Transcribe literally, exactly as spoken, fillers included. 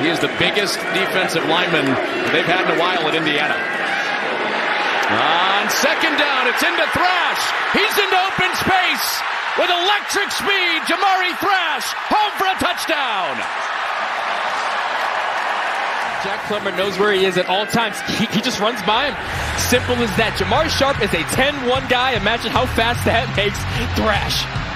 He is the biggest defensive lineman they've had in a while at Indiana. On second down, it's into Thrash. He's into open space with electric speed. Jamari Thrash home for a touchdown. Jack Plummer knows where he is at all times. He, he just runs by him. Simple as that. Jamari Sharp is a ten one guy. Imagine how fast that makes Thrash.